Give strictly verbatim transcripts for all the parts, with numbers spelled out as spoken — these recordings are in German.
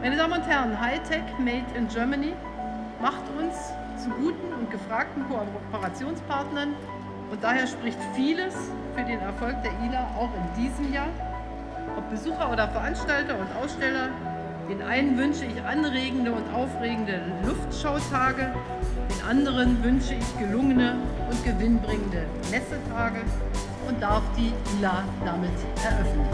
Meine Damen und Herren, Hightech Made in Germany macht uns zu guten und gefragten Kooperationspartnern und daher spricht vieles für den Erfolg der I L A auch in diesem Jahr. Ob Besucher oder Veranstalter und Aussteller, den einen wünsche ich anregende und aufregende Luftschautage, den anderen wünsche ich gelungene und gewinnbringende Messetage und darf die I L A damit eröffnen.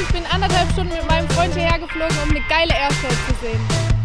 Ich bin anderthalb Stunden mit meinem Freund hierher geflogen, um eine geile Airflow zu sehen.